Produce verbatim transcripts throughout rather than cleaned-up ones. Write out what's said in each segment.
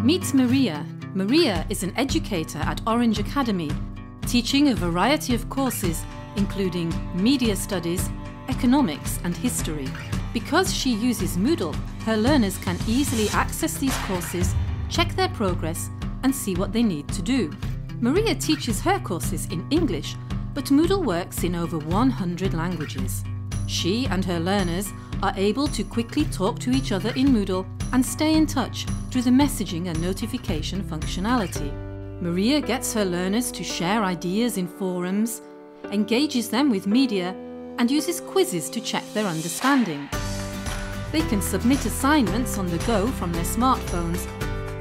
Meet Maria. Maria is an educator at Orange Academy, teaching a variety of courses including media studies, economics and history. Because she uses Moodle, her learners can easily access these courses, check their progress and see what they need to do. Maria teaches her courses in English, but Moodle works in over one hundred languages. She and her learners are able to quickly talk to each other in Moodle and stay in touch through the messaging and notification functionality. Maria gets her learners to share ideas in forums, engages them with media, and uses quizzes to check their understanding. They can submit assignments on the go from their smartphones,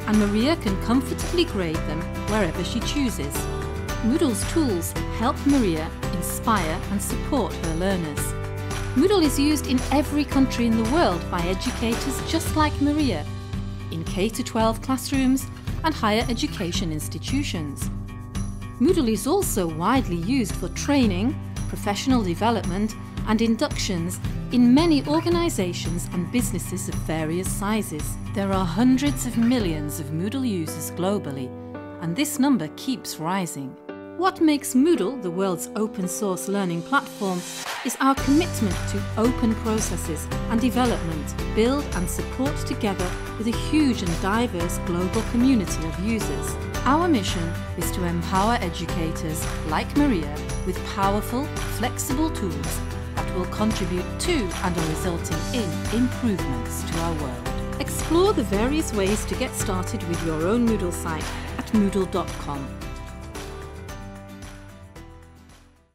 and Maria can comfortably grade them wherever she chooses. Moodle's tools help Maria inspire and support her learners. Moodle is used in every country in the world by educators just like Maria, in K through twelve classrooms and higher education institutions. Moodle is also widely used for training, professional development and inductions in many organizations and businesses of various sizes. There are hundreds of millions of Moodle users globally, and this number keeps rising. What makes Moodle the world's open source learning platform is our commitment to open processes and development, build and support together with a huge and diverse global community of users. Our mission is to empower educators like Maria with powerful, flexible tools that will contribute to and are resulting in improvements to our world. Explore the various ways to get started with your own Moodle site at moodle dot com.